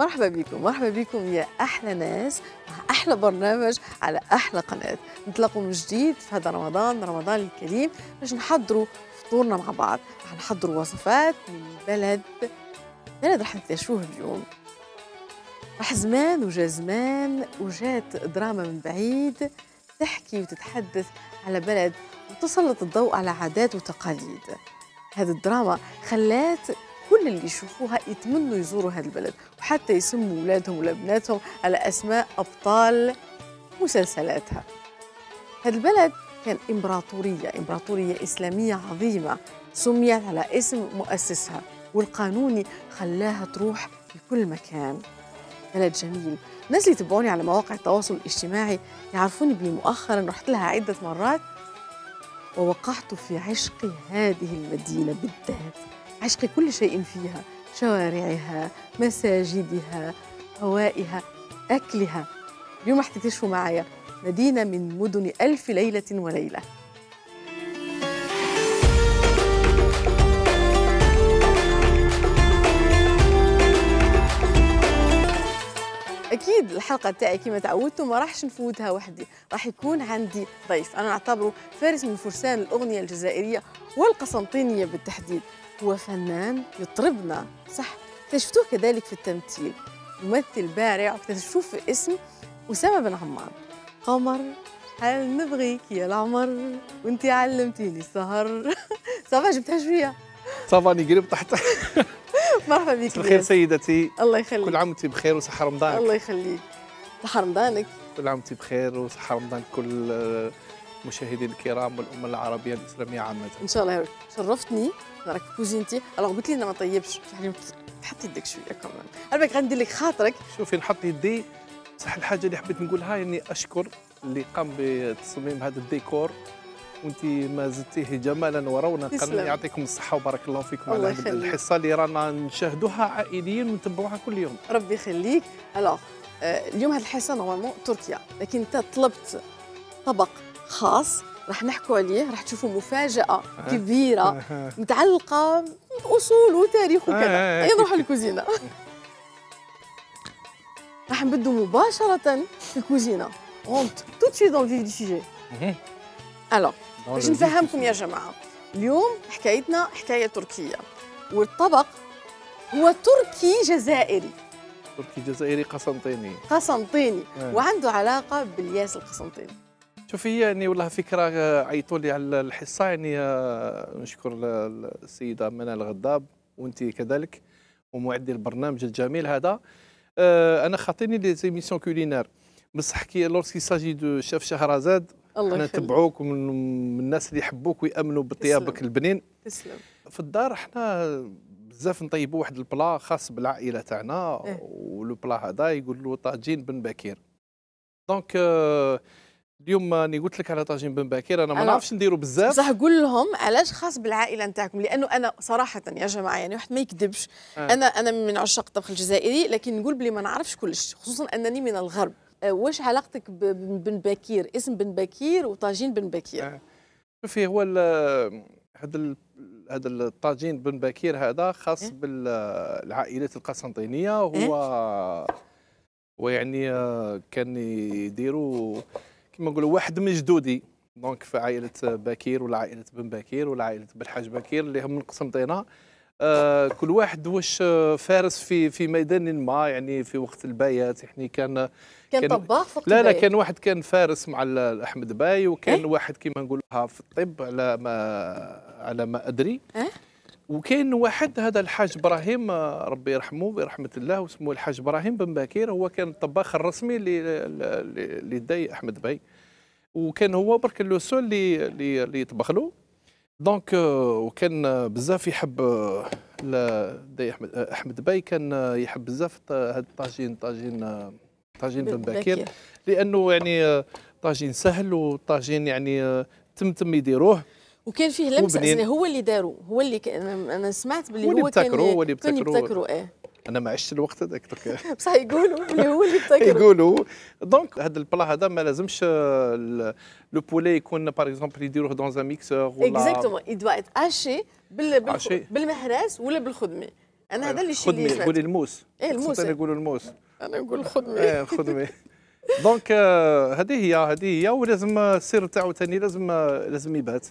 مرحبا بكم، مرحبا بكم يا أحلى ناس مع أحلى برنامج على أحلى قناة. نتلاقوا من جديد في هذا رمضان الكريم باش نحضروا فطورنا مع بعض. نحضروا وصفات من بلد راح نكتشفوه اليوم. راح زمان وجا زمان وجات دراما من بعيد تحكي وتتحدث على بلد وتسلط الضوء على عادات وتقاليد. هذه الدراما خلات كل اللي يشوفوها يتمنوا يزوروا هذا البلد، وحتى يسموا ولادهم ولا بناتهم على أسماء أبطال مسلسلاتها. هذا البلد كان إمبراطورية إسلامية عظيمة، سميت على اسم مؤسسها، والقانوني خلاها تروح لكل مكان. بلد جميل. الناس اللي تبعوني على مواقع التواصل الاجتماعي يعرفوني بلي مؤخرا رحت لها عدة مرات ووقعت في عشق هذه المدينة بالذات، عشق كل شيء فيها، شوارعها، مساجدها، هوائها، أكلها. اليوم راح تكتشفوا معايا مدينة من مدن ألف ليلة وليلة. أكيد الحلقة تاعي كما تعودتوا ما راحش نفوتها وحدي، راح يكون عندي ضيف، أنا أعتبره فارس من فرسان الأغنية الجزائرية والقسنطينية بالتحديد. هو فنان يطربنا، صح؟ اكتشفتوه كذلك في التمثيل، ممثل بارع، واكتشفتوه في اسم وسامة بن عمار. قمر حال نبغيك يا العمر وانتي علمتيني السهر. صافا جبتها شوية، صافا أني قريب طحت. مرحبا بك. بخير سيدتي. الله يخليك. كل عام وانت بخير وصحة رمضانك. الله يخليك. صحة رمضانك. كل عام وانت بخير وصحة رمضان كل المشاهدين الكرام والأمة العربية الإسلامية عامة. إن شاء الله. شرفتني راك في كوزينتي، ألوغ قلت لي أنا ما طيبش، تحط يدك شوية كمان. أنا باك غندير لك خاطرك. شوفي نحط يدي، بصح الحاجة اللي حبيت نقولها إني أشكر اللي قام بتصميم هذا الديكور، وانت ما زدتيه جمالا ورونقا. يعطيكم الصحه وبارك الله فيكم على هذه الحصه اللي رانا نشاهدوها عائليا ونتبعوها كل يوم. ربي يخليك. الوغ اليوم هذه الحصه نورمالمون تركيا، لكن انت طلبت طبق خاص راح نحكوا عليه، راح تشوفوا مفاجاه كبيره متعلقه باصول وتاريخ وكذا. نروحوا للكوزينه. راح نبدو مباشره في الكوزينه، اونت توت سويت دون فيف دو سيجي. الوغ باش نفهمكم يا جماعه، اليوم حكايتنا حكايه تركيه، والطبق هو تركي جزائري. تركي جزائري قسنطيني. قسنطيني وعنده علاقه بالياس القسنطيني. شوفي هي يعني والله فكره عيطوا لي على الحصه، يعني نشكر السيده منال الغضاب وانت كذلك ومعدي البرنامج الجميل هذا. انا خاطيني لي زيميسيون كولينار، بصح كي لورسكي ساجي دو شيف شهرزاد احنا نتبعوك من الناس اللي يحبوك ويامنوا بطيابك البنين. تسلم. في الدار احنا بزاف نطيبوا واحد البلا خاص بالعائله تاعنا، والبلا هذا يقول له طاجين بن باكير. دونك اليوم راني قلت لك على طاجين بن باكير، انا ما نعرفش نديرو بزاف، بصح قول لهم علاش خاص بالعائله نتاعكم، لانه انا صراحه يا جماعه يعني واحد ما يكذبش، انا من عشاق الطبخ الجزائري، لكن نقول بلي ما نعرفش كلش، خصوصا انني من الغرب. واش علاقتك بن باكير، اسم بن باكير وطاجين بن باكير؟ شوفي هو هذا الطاجين بن باكير هذا خاص بالعائلات القسنطينيه، هو يعني كان يديروا كما نقولوا واحد من جدودي، دونك في عائله باكير ولا عائله بن باكير ولا عائله بالحاج باكير اللي هم من قسنطينه. كل واحد واش فارس في ميدان ما، يعني في وقت البايات يعني كان طباخ في وقت لا البايات. لا كان واحد كان فارس مع احمد باي، وكان واحد كما نقولوها في الطب على ما ادري، وكان واحد هذا الحاج ابراهيم ربي يرحمه برحمه الله، واسمه الحاج ابراهيم بن باكير، هو كان الطباخ الرسمي لداي احمد باي، وكان هو برك لو سول اللي يطبخ له. دونك وكان بزاف يحب احمد باي، كان يحب بزاف هذا الطاجين بن باكير، لانه يعني طاجين سهل وطاجين يعني تم يديروه، وكان فيه لمسه هو اللي داروه، هو اللي انا سمعت باللي هو كان يبتكروا. انا ما عشت الوقت هذاك درك، بصح يقولوا اللي هو اللي ابتكر. يقولوا دونك هذا البلا هذا ما لازمش لو بولي يكون باغ اكزومبل يديروه دون زان ميكسور ولا اكزاكتومون، يدوا ات اشي بالمهراس ولا بالخدمه، انا هذا اللي الشيء اللي خدمي. قولي الموس. ايه الموس، انا نقولوا الموس، انا نقول خدمي. ايه خدمي. دونك هذه هي ولازم السر تاعو ثاني لازم يبات.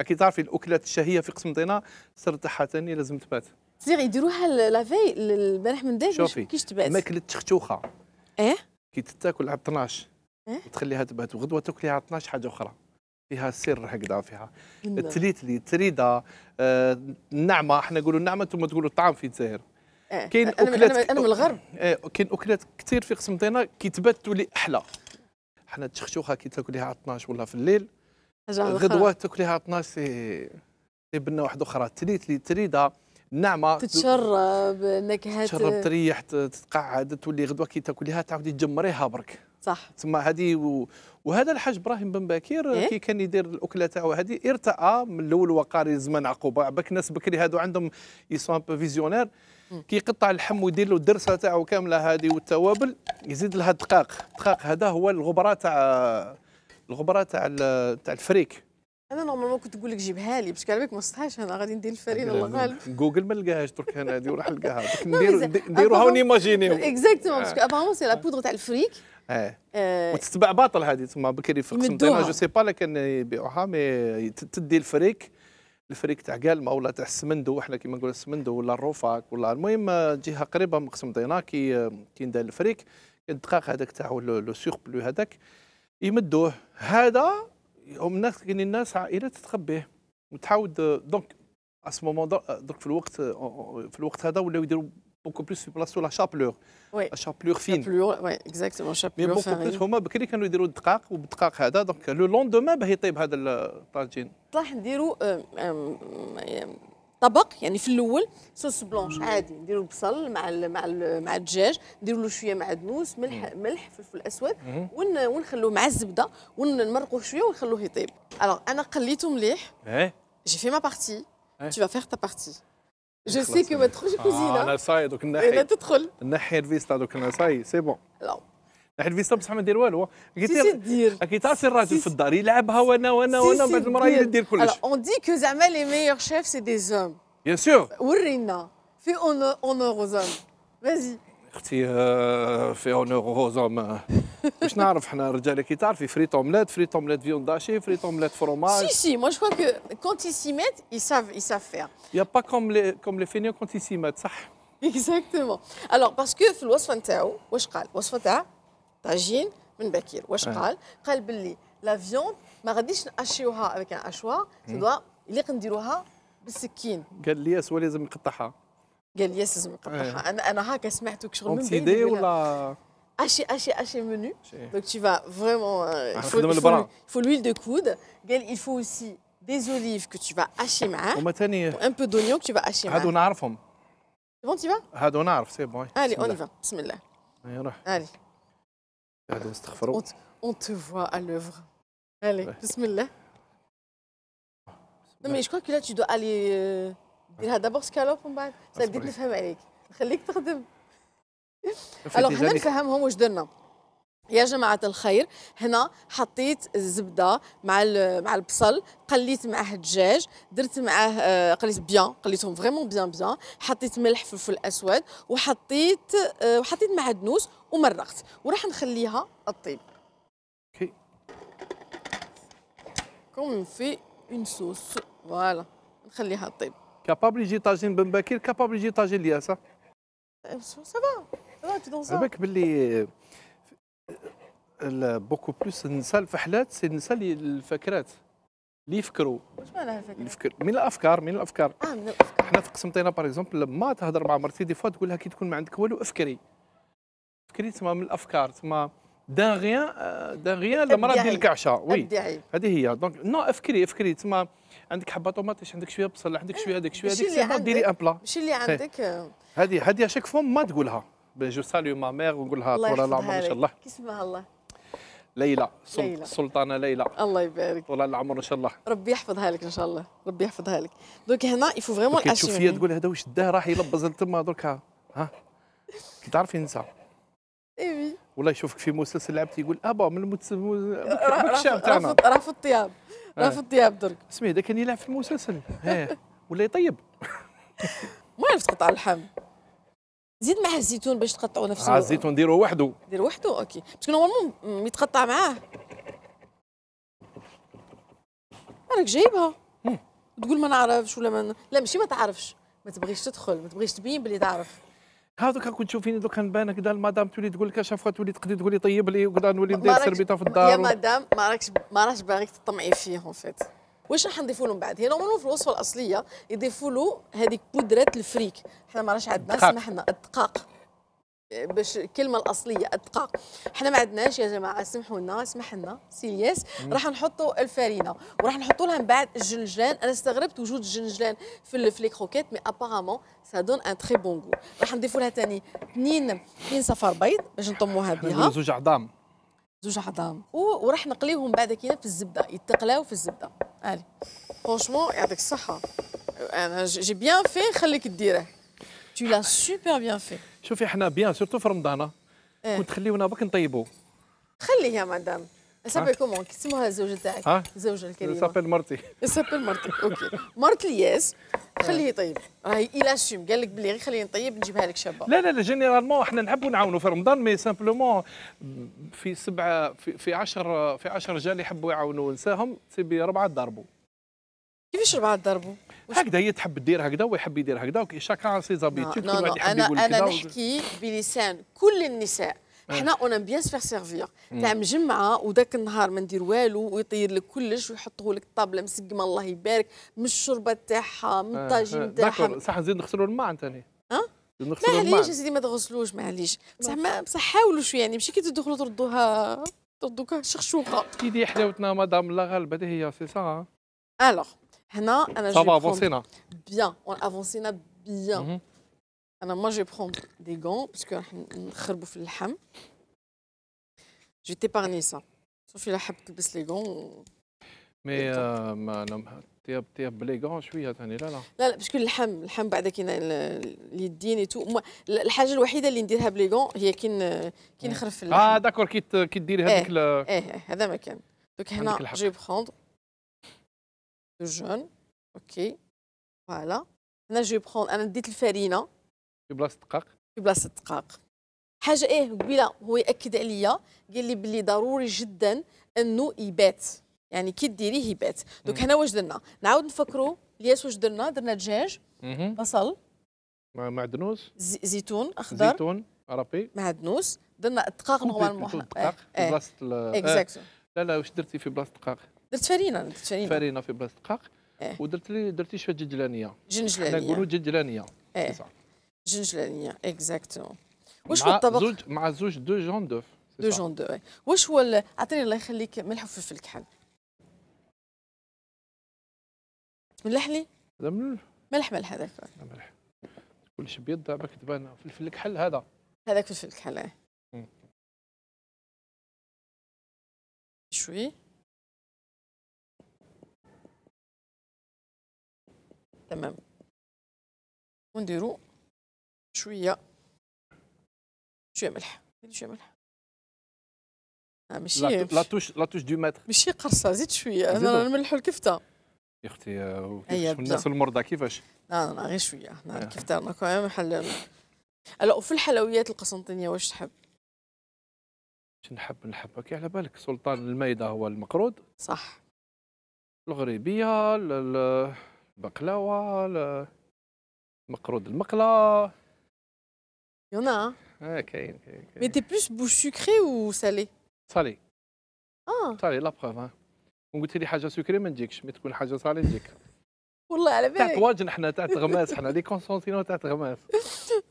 اكيد تعرفي الاكلات الشهيه في قسنطينه السر تاعها ثاني لازم تبات. زير يديروها لافي البارح من داك كيش تبات. ماكله تختوخه ايه كي تتاكل على 12 وتخليها تبات وغدوه تاكليها على 12 حاجه اخرى فيها السر هكذا، فيها التليتلي التريده النعمه. احنا نقولوا النعمه انتم تقولوا الطعام في الجزائر. كاين اكلات انا من الغرب. كاين اكلات كثير في قسنطينه كي تبات تولي احلى. احنا التشخشوخه كي تاكليها على 12 ولا في الليل غدوه تاكليها على 12 سي بنه واحده اخرى. التليتلي التريده النعمه تتشرب نكهات تشرب تريح تتقعد تولي غدوه كي تاكليها تعاودي تجمريها برك صح. تسمى هذه وهذا الحاج ابراهيم بن باكير كي كان يدير الاكله تاعو هذه ارتأى من الاول وقاري زمان عقوبه. باك ناس بكري هادو عندهم يسون بو فيزيونير كي يقطع اللحم ويدير له الدرسه تاعو كامله هذه والتوابل يزيد لها الدقاق. الدقاق هذا هو الغبره تاع الفريك. انا نورمالمون كنت نقول لك جيبها لي باش على بالك ما صحاش انا غادي ندير الفرينه الله غالب. جوجل ما لقاهاش درك انا هذه وراح نلقاها نديروها ونيماجينيو اكزاكتومون باسكو ابارمون سي لا بودره تاع الفريك. وتتباع باطل هذه تما بكري في قسنطينه جو سي با لا كان يبيعوها مي تدي الفريك تاع قالمه ولا تاع السمندو. احنا كيما نقولوا السمندو ولا الروفاك ولا المهم جهه قريبه من قسنطينه كي ندير الفريك الدقاق هذاك تاعو لو سيربلو هذاك يمدوه. هذا هم الناس كاين الناس عائله تتخبيه وتعاود دونك اس مومون درك في الوقت هذا ولاو يديروا beaucoup plus sur la chapelure. Oui. La chapelure fine. Chapelure, oui, exactement. Chapelure mais beaucoup farine. Plus, هما بكري كانوا يديروا الدقاق وبالدقاق هذا دونك لو لوندومان باه يطيب هذا الطاجين. طاح نديروا طبق يعني في الاول صوص بلونش عادي نديروا بصل مع الدجاج نديروا له شويه معدنوس ملح فلفل اسود ونخلوه مع الزبده ونمرقوه شويه ونخلوه يطيب. الوغ انا قليته مليح. جي في ما بارتي. Tu vas faire ta partie. Je sais que ما تدخلش كوزينه. انا صاي دوك نحي تدخل نحي الفيستا دوك انا صاي سي بون. لا نحي الفيستا بصح ما ندير والو. اكيد تعرف الراجل في الدار يلعبها وانا بعد المرايه ندير كلشي. الوغ اون دي كو زعما لي ميور شيف سي دي زوم. بيان سور. ورينا في اونور اوزوم. فازي. اختي في اونور اوزوم باش نعرف حنا الرجال كي تعرفي فريت اومليت فيون داشي فريت اومليت فروماج. سي سي moi je crois que quand ils s'y mettent ils savent faire. Il y a pas comme les fainéants quand ils s'y mettent صح. Exactement. Alors parce que في الوصفه نتاعو واش قال؟ وصفه تاع طاجين من باكير واش قال؟ قال باللي لا فيون ما غاديش ناشيوها افيك ان اشوار تدوا اللي كنديروها بالسكين. قال لي اسوا لازم نقطعها. قال لي لازم نقطعها. انا هكا سمعتك شغل من بعيد ولا haché menu. Donc tu vas vraiment il faut l'huile de coude. Il faut aussi des olives que tu vas hacher un peu d'oignon que tu vas hacher. C'est bon, tu vas c'est bon. Allez, on y va. Bismillah. Allez. On te voit à l'œuvre. Allez, bismillah. Non mais je crois que là tu dois aller d'abord scalope on va. Ça dit نفهم عليك. خليك تخدم. الوغ حنا نفهمهم واش درنا يا جماعة الخير. هنا حطيت الزبدة مع البصل قليت معاه الدجاج درت معاه قليت قليتهم فريمون بيان حطيت ملح فلفل اسود وحطيت معدنوس ومرقت وراح نخليها تطيب. اوكي كوم في اون صوص فوالا نخليها تطيب. كابابل يجي طاجين بن باكير كابابل يجي طاجين الياس. سافا تي دونسا بالك باللي بوكو بلوس النساء الفحلات سي النساء الفكرات اللي يفكروا. واش معناها الفكر؟ من الافكار من الافكار. حنا في قسنطينه باغ اكزومبل ما تهضر مع مرتي دي فوا تقول لها كي تكون ما عندك والو افكري تما من الافكار تما دان غيان المراه ديال الكعشه. وي هذه هي دونك نو افكري تما عندك حبه طوماطيش عندك شويه بصل عندك شويه هذاك شويه هذيك سي ديري ان بلا ماشي اللي عندك. هذه اشاك فوم ما تقولها جو ساليو ما مير ونقولها طول العمر ان شاء الله. كي اسمها الله؟ ليلى السلطانه ليلى. الله يبارك طول العمر ان شاء الله. ربي يحفظها لك ان شاء الله ربي يحفظها لك. دوك هنا يفو فريمون الاشياء شوفيه تقول هذا واش داه راح يلبز لتما درك ها تعرفي نسى. اي وي والله يشوفك في مسلسل لعبتي يقول ابا من الشام تاعنا راه في الطياب درك. اسمي هذا كان يلعب في المسلسل ولا يطيب ما عرفت قطع اللحم. زيد معاه الزيتون باش تقطعوا نفس الوقت. الزيتون ديروه وحده. ديروه وحده اوكي، باسكو نورمالمون يتقطع معاه. راك جايبها تقول ما نعرفش ولا ما لا ماشي ما تعرفش، ما تبغيش تدخل، ما تبغيش تبين بلي تعرف. ها دوكا كنت تشوفيني دوكا نبان هكذا المدام تولي تقول لك شافها تولي تقدر تقولي طيب لي وكذا نولي ندير سربيطه في الدار يا مدام ما راكش باغيك تطمعي فيهم فات. واش راح نضيفوا لهم بعد؟ هي نورمالمون في الوصفه الاصليه يضيفوا له هذيك بودره الفريك، حنا ما راش عندنا اسمها حنا الدقاق باش الكلمه الاصليه الدقاق، حنا ما عندناش يا جماعه سمحوا لنا سمح لنا سي إلياس. راح نحطوا الفرينه وراح نحطوا لها من بعد الجنجلان، انا استغربت وجود الجنجلان في لي كروكيت مي ابارامون سا دون ان تري بون غو. راح نضيفوا لها ثاني اثنين صفار بيض باش نطموها بها، زوج عظام وراح نقليهم بعد كي في الزبده يتقلاو في الزبده. الي فرانشمون يعطيك الصحه انا جي بيان في نخليك ديره tu l'as super bien fait. شوفي حنا بيان سورتو في رمضان كنت تخليونا برك نطيبوه. خليه يا مدام سابي كومون كيسموها الزوجه تاعك الزوجه الكريمه سابي مرتي اوكي مرت إلياس خليه يطيب راهي الاشيم قال لك بلي غير خليه نطيب نجيبها لك شابه. لا جينيرالمون حنا نحبوا نعاونوا في رمضان مي سامبلومون في 7 في 10 في 10 رجال يحبوا يعاونوا نساهم سيبي 4 ضربوا. كيفاش 4 ضربوا؟ هكذا هي تحب دير هكذا ويحب يدير هكذا شاكان سي زابيتود. انا نحكي بلسان كل النساء حنا اون بيان سفير سيرفير تاع مجمعه وذاك النهار ما ندير والو ويطير لك كلش ويحطوه لك الطابله مسقمه الله يبارك من الشوربه تاعها من الطاجين تاعها. بصح نزيد نغسلوا الماء ثاني. نغسلوا الماء معليش يا سيدي ما تغسلوش معليش بصح حاولوا شويه يعني ماشي كي تدخلوا تردوها شخشوقه. كي دي حلاوتنا مدام الله غالبه هي سي سا. الوغ هنا انا جايبهم بيان افونسينا بيان. انا ما جي بخون دي غون باسكو راح نخربوا في اللحم جي تيبارني سا صوفي لا حاب تلبس لي غون مي ما تياب بلي غون شويه ثاني لا باسكو اللحم بعد كي اليدين ايتو الحاجه الوحيده اللي نديرها بلي غون هي كي نخرب في اللحم داكور كي ديري هذيك هذا ما كان دوك هنا جي بخون دو جون اوكي فوالا هنا جي بخون انا ديت الفرينه في بلاصه الدقاق حاجه قبيله هو ياكد عليا قال لي باللي ضروري جدا انه يبات يعني كي ديريه يبات. دوك هنا واش درنا نعاود نفكروا إلياس واش درنا دجاج بصل معدنوس زيتون اخضر زيتون عربي معدنوس درنا الدقاق نورمالمون في بلاصه لا واش درتي في بلاصه الدقاق؟ درت فرينه في بلاصه الدقاق ودرت لي درتي شويه جنجلانيه نقولوا جنجلانيه جنجلانيه اكزاكتومون. واش هو الطبق مع زوج دو جون دوف واش هو عطيني الله يخليك ملح وفلفل كحل ملح لي ملح هذاك ملح كلش ابيض دابا كتبان فلفل كحل هذاك فلفل كحل شوي تمام ونديرو شويه ملح ماشي لا توش دو ماتر ماشي قرصه زيد شويه انا نملحوا الكفته يا اختي الناس المرضى كيفاش لا غير شويه هنا الكفته رانا كاين محل. وفي الحلويات القسنطينيه واش تحب؟ واش نحب كي على بالك سلطان المايده هو المقرود صح الغريبيه البقلاوه مقرود المقله Il y en a un. Okay. Mais t'es plus bouche sucrée ou salée? Salée. Ah. Salée, la preuve. On goûtait les choses sucrées, mais تكون حاجة salée, والله على بالك. تاع طواجن حنا تاع تغماس حنا لي كونسونتينو تاع تغماس.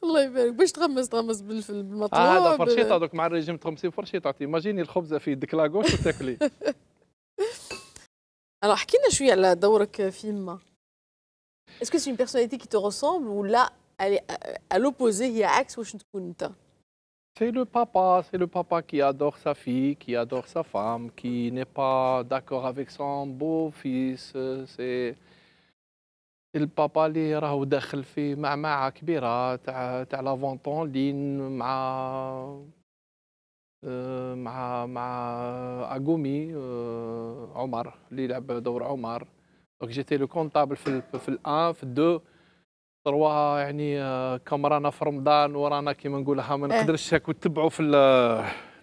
الله يبارك باش تغمس بالمطلوب. هذا فرشيطة دوك مع الريجيم تغمسي فرشيطة تيماجيني الخبزة في يدك لاكوش وتاكلي. Alors احكي لنا شوية على دورك في يما. Est-ce que c'est une personnalité qui te ressemble ou là à l'opposé, il y a Axe ou Chuntukunta. C'est le papa qui adore sa fille, qui adore sa femme, qui n'est pas d'accord avec son beau-fils. C'est le papa qui راهو داخل في معمعة كبيرة تاع لا فونتولين مع أقومي عمر اللي يلعب دور عمر. Donc j'étais le comptable في ال1 في ال2 ثروه يعني كم رانا في رمضان ورانا كيما نقولها ما نقدرش هاك نتبعوا في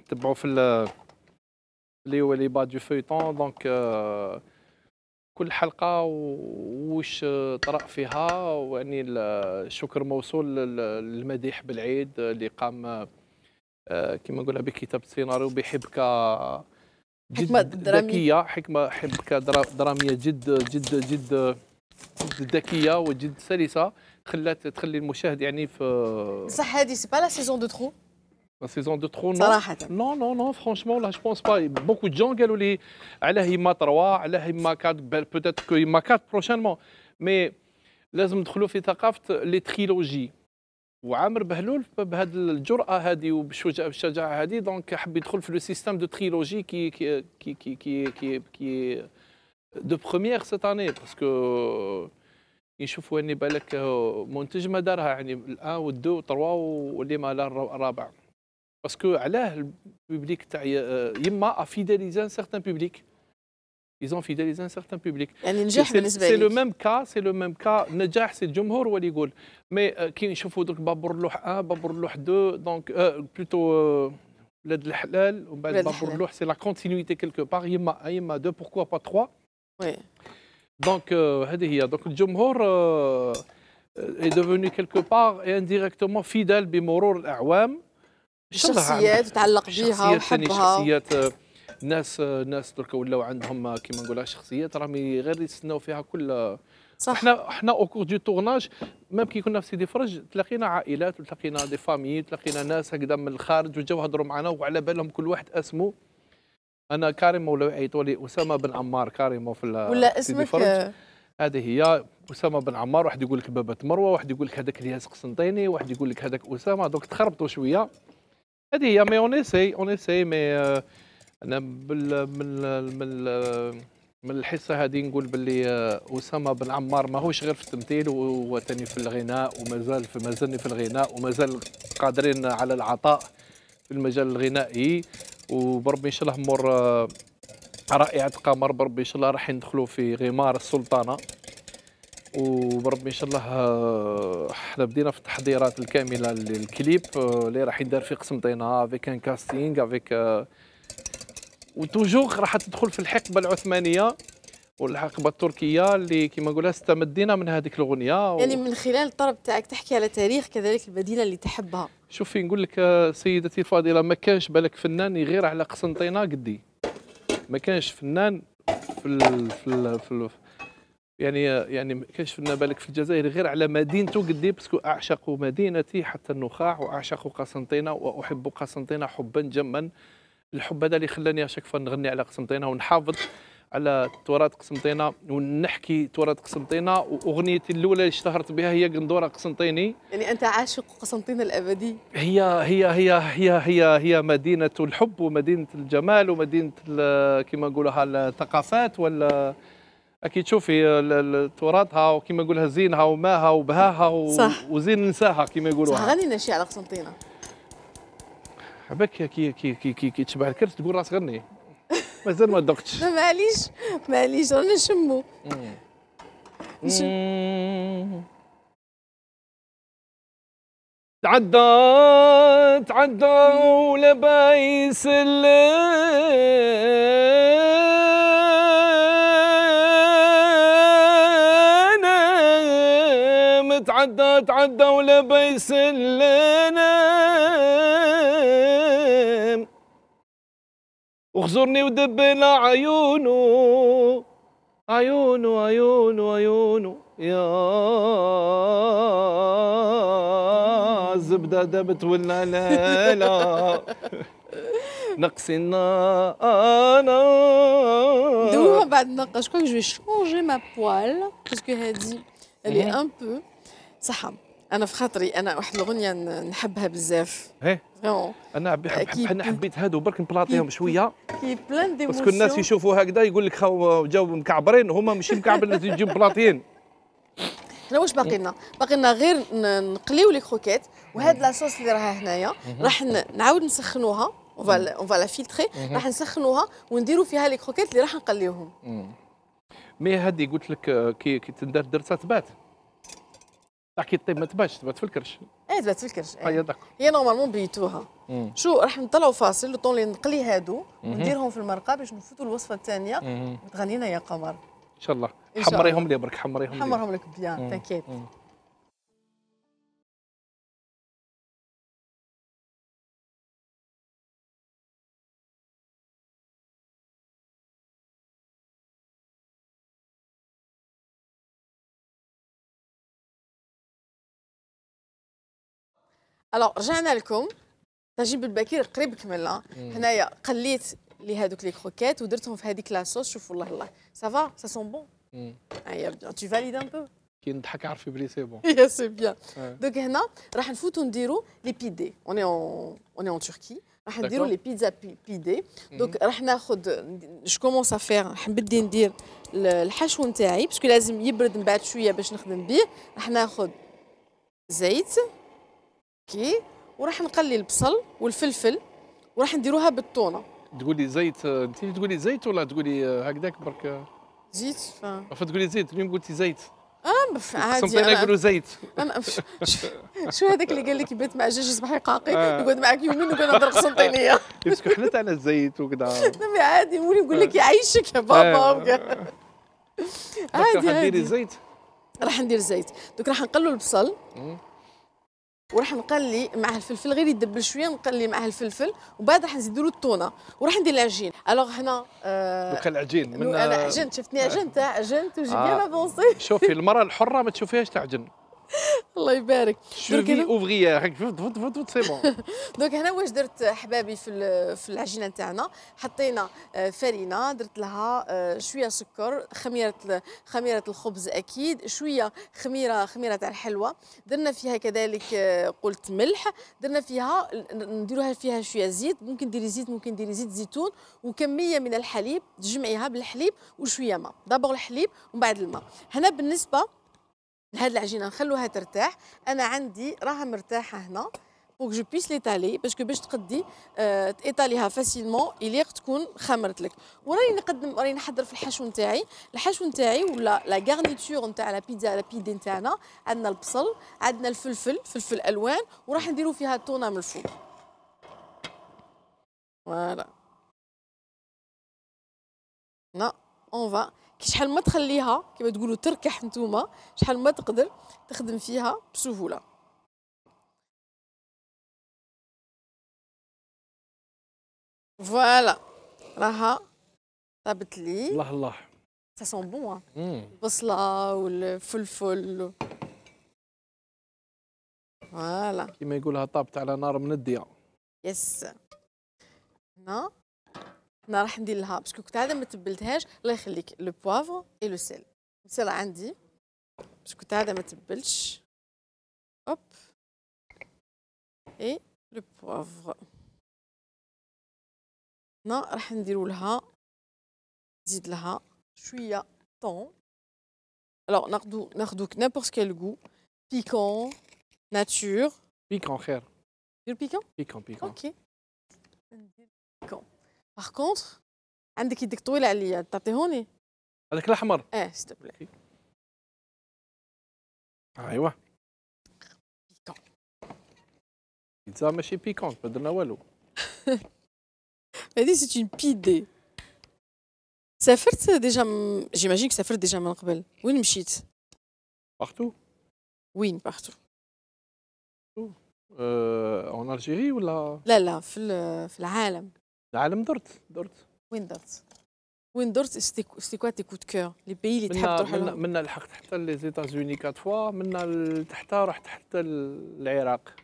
نتبعوا في اللي هو لي با دو فيتون. دونك كل حلقه واش طرأ فيها، ويعني الشكر موصول للمديح بالعيد اللي قام كما نقولها بكتابه سيناريو بحبكه حكمه دراميه، حبكه دراميه جد جد جد ذكيه وجد سلسه، خلات تخلي المشاهد يعني في صح. هذه سي با لا سيزون دو ترو، لا سيزون دو ترو صراحه نو نو نو فرانشمون لا جو بونس با. بوكو دو جون قالوا لي على هما 3 على هما 4 بوتيت كو هما 4 بروشينمون، مي لازم ندخلوا في ثقافه لي تريلوجي. وعامر بهلول بهذه الجرأه هذه وبالشجاعه هذه دونك حب يدخل في لو سيستيم دو تريلوجي كي كي كي كي كي, كي دو بروميير سيت اني، باسكو يشوفوا اني بالك منتج ما دارها يعني الان والدو وطروا واللي ما لا الرابع، باسكو علاه البوبليك تاع يما فيداليزان سارتان بوبليك، ايزون فيداليزان سارتان بوبليك يعني نجح بالنسبه لي. سي لو ميم كا، سي لو ميم كا، نجاح سي الجمهور هو اللي يقول. مي كي نشوفوا درك بابور اللوح 1 بابور اللوح 2 دونك بلوتو ولاد الحلال ومن بعد بابور اللوح سي لا كونتينيتي كيلكو باغ يما 2 بوركوا با 3 وي. دونك هذه هي دونك الجمهور اي دوفوني كيلكو باغ انديريكتومون فيدال بمرور الاعوام. الشخصيات تعلق بها وحبها، شخصيات ناس درك ولاو عندهم كيما نقولها شخصيات راهي غير يتسناو فيها كل صح. احنا او كور دو تورناج ميم كي كنا في سيدي فرج تلاقينا عائلات وتلاقينا دي فامي تلاقينا ناس هكذا من الخارج وجاو هضروا معنا وعلى بالهم كل واحد اسمه. انا كاريمو ولا يعيطوا لي وسامة بن عمار كاريمو في ولا اسمك هذه هي وسامة بن عمار، واحد يقول لك بابا مروه، واحد يقول لك هذاك إلياس القسنطيني، واحد يقول لك هذاك اسامه، دوك تخربطوا شويه. هذه هي مي اون اسي مي انا من الحصه هذه نقول باللي اسامه بن عمار ماهوش غير في التمثيل، هو ثاني في الغناء ومازالني في الغناء ومازال قادرين على العطاء في المجال الغنائي. وبربي ان شاء الله امور رائعه قمر، بربي ان شاء الله راح ندخلوا في غمار السلطنه، وبربي ان شاء الله احنا بدينا في التحضيرات الكامله للكليب اللي راح يدار في قسنطينه افيك ان كاستينغ افيك وتوجور راح تدخل في الحقبه العثمانيه والحقبه التركيه اللي كما نقولها استمدينا من هذيك الاغنيه يعني من خلال الطرب تاعك تحكي على تاريخ كذلك المدينه اللي تحبها. شوفي نقول لك سيدتي الفاضله، ما كانش بالك فنان غير على قسنطينه قدي، ما كانش فنان يعني ما كانش فنان بالك في الجزائر غير على مدينته قدي، باسكو اعشق مدينتي حتى النخاع واعشق قسنطينه واحب قسنطينه حبا جما. الحب هذا اللي خلاني اشك نغني على قسنطينه ونحافظ على تراث قسنطينه ونحكي تراث قسنطينه. واغنيتي الاولى اللي اشتهرت بها هي قندوره قسنطيني. يعني انت عاشق قسنطينه الابدي. هي مدينه الحب ومدينه الجمال ومدينه كما نقولها الثقافات ولا اكيد. شوفي تراثها وكما نقولها زينها وماها وبهاها وزين نساها كما يقولوها. صح، غنينا شي على قسنطينه. عباك كي كي كي كي تشبع الكرش تقول راس غني، مازال ما ذقتش. معليش رانا نشمو. تعدى ولا بايس الليل، تعدى ولا بايس الليل، وخزرني ودبل عيونه عيونه عيونه عيونه يا الزبدة دبت ولا لا لا نقصنا أنا دوها بعد نقص. كون جو شونجي ما بوال باسكو هادي اللي ان بو صح. أنا في خاطري أنا واحد الأغنية نحبها بزاف. إيه؟ فريمون. أنا حبيت هادو برك نبلاطيهم شوية. كي بلان ديموسيون. باسكو الناس يشوفوا هكذا يقول لك خاو جاو مكعبرين، هما ماشي مكعبرين لازم يجيو بلاطيين. حنا واش باقي لنا؟ باقي لنا غير نقليو لي كروكيت وهاد لاصوص اللي راها هنايا راح نعاود نسخنوها، أون فا لا فيلتخي، راح نسخنوها ونديرو فيها لي كروكيت اللي راح نقليوهم. مي هادي قلت لك كي تندار درسات بات. تاكي الطيب ما تبهش، تبات في الكرش. ايه تبات في الكرش. هي داك هي نورمالمون بيتوها. شو راح نطلعوا فاصل لو طون اللي نقلي هادو ونديرهم في المرقه باش نفوتوا الوصفه الثانيه. تغني لنا يا قمر. ان شاء الله حمريهم لي برك، حمريهم لي، حمرهم لك بيان تاكيد. الوغ رجعنا لكم. نجيب البكير قريب كملنا. هنايا قليت لي هذوك لي كروكيت ودرتهم في هذيك لاصوص. شوفوا الله الله سافا سا سون بون. هيا تو فاليد ان بو كي نضحك عرفي بلي سي بون يا سي بيان. دوك هنا راح نفوتو نديرو لي بيدي. اوني اون تركي. راح نديرو لي بيتزا بيدي. دوك راح ناخذ جو كومونس افير. راح نبدي ندير الحشو نتاعي باسكو لازم يبرد من بعد شويه باش نخدم بيه. راح ناخذ زيت وراح نقلي البصل والفلفل وراح نديروها بالطونه. تقولي زيت، انت تقولي زيت ولا تقولي هكذاك برك زيت؟ فتقولي زيت، اليوم قلتي زيت. عادي قسمت انا نقولوا زيت. شو هذاك اللي قال لك يبات مع الجاج يصبح يقاقي يقعد معك يومين ويقول نهضر قسنطينيه. باسكو حنا تاعنا الزيت وكذا. عادي نولي نقول لك يعيشك يا بابا. عادي راح نديري زيت؟ راح ندير زيت. دوك راح نقلوا البصل وراح نقلي معاه الفلفل غير يدبل شويه، نقلي معاه الفلفل وبعد راح نزيدو له التونه وراح ندير العجين. الوغ هنا دوك العجين من انا عجنت، شفتني عجنت عجنت وجي بيان افونسي. شوفي المراه الحره ما تشوفيهاش تعجن. الله يبارك. شوفي اوفغيه هاك فوت سي بون. دوك هنا واش درت حبابي في العجينه تاعنا. حطينا فرينه، درت لها شويه سكر، خميره الخبز اكيد، شويه خميره تاع الحلوى، درنا فيها كذلك قلت ملح، درنا فيها نديروها فيها شويه زيت، ممكن ديري زيت ممكن ديري زيت زيتون، وكميه من الحليب تجمعيها بالحليب وشويه ماء، دابور الحليب ومن بعد الماء. هنا بالنسبه هاد العجينه نخلوها ترتاح. انا عندي راها مرتاحه هنا بوك جو بيس ليتالي باسكو باش تقدي تايطاليها فاسيلمون يليق تكون خمرت لك. وراني نقدم، راني نحضر في الحشو نتاعي. الحشو نتاعي ولا لا غارنيتور نتاع لا بيتزا لا بيدي نتاعنا، عندنا البصل، عندنا الفلفل، فلفل الوان، وراح نديرو فيها التونه من الفوق. فوالا نا اون فا شحال ما تخليها كما تقولوا تركح نتوما، شحال ما تقدر تخدم فيها بسهوله. فوالا راها طابت لي. الله الله سا سون بون. البصله والفلفل فوالا كما يقولها طابت على نار منديه. يس هنا انا راح ندير لها باسكو كنت عاده ما تبلتهاش. الله يخليك لو بوافر اي لو سيل. السل عندي باسكو كنت عاده ما تبلتش. اوب اي لو بوافر. هنا راح نديرو لها، نزيد لها شويه طون. الوغ ناخدو نابورت كيل غو، بيكون ناتور، بيكون خير، ندير بيكون بيكون اوكي ندير بيكون. باغ كونتر عندك يدك طويله عليا تعطيهوني هذاك الاحمر. اه ستبلي. ايوا بيكون بيتزا ماشي بيكون ما درنا والو. هادي سي اون بيدي. سافرت ديجا جيماجين كو سافرت ديجا من قبل. وين مشيت؟ باختو. وين باختو؟ اون الجيري ولا لا لا في العالم؟ العالم درت. وين درت سيتي كوا تي كو دو كور لي بيي اللي تحب تروح لهم؟ منا لحقت حتى لي زيتازوني 4 فوا، منا تحت رحت حتى العراق.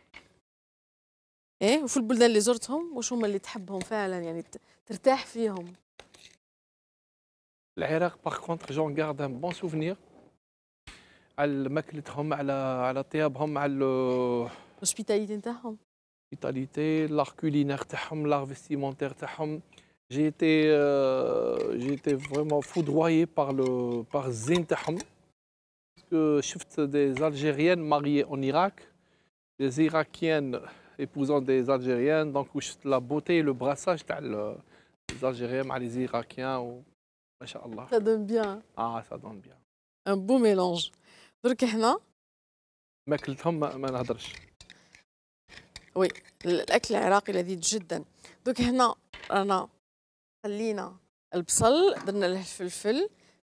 ايه وفي البلدان اللي زرتهم واش هما اللي تحبهم فعلا يعني ترتاح فيهم؟ العراق باغ كونتر جون كارد ان بون سوفنير على ماكلتهم، على طيابهم، على الهوسبيتاليتي نتاعهم. L'art culinaire تاعهم، l'art vestimentaire تاعهم. J'ai été vraiment foudroyé par Zin تاعهم. Parce que شفت des Algériennes mariées en Irak, des Irakiennes épousant des Algériennes. Donc شفت la beauté et le brassage تاع les Algériens مع les Irakiens. Machallah. Ça donne bien. Ah, ça donne bien. Un beau mélange. Donc هنا ما كلتهم ما نهضرش. وي الاكل العراقي لذيذ جدا. دوك هنا رانا خلينا البصل، درنا له الفلفل،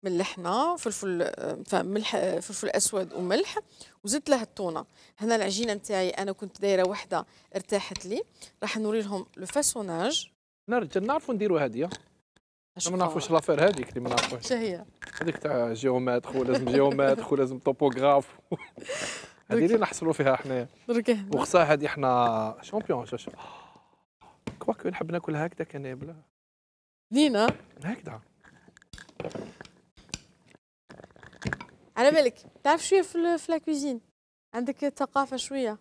ملحنا فلفل فملح فلفل اسود وملح، وزدت له التونه. هنا العجينه نتاعي انا كنت دايره وحده ارتاحت لي. راح نوري لهم لو فاسوناج. نرجع نعرفوا نديروا هذه، ما نعرفوش لافير هذيك اللي ما نعرفوهاش. شهية هذيك تاع جيوماتر، ولازم جيوماتر ولازم توبوغراف هذه اللي نحصلوا فيها حنايا. وخصها هذه حنا شامبيون. كواكو نحب ناكل هكذا كنابله دينا هكذا. على بالك تعرف شويه في لاكوزين، عندك ثقافه شويه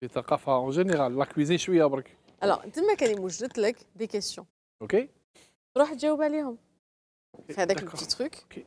في ثقافه اون جينيرال لاكوزين شويه برك. الوغ تما كان يوجد لك دي كيسيون اوكي، تروح تجاوب عليهم في هذاك البتي تروك. اوكي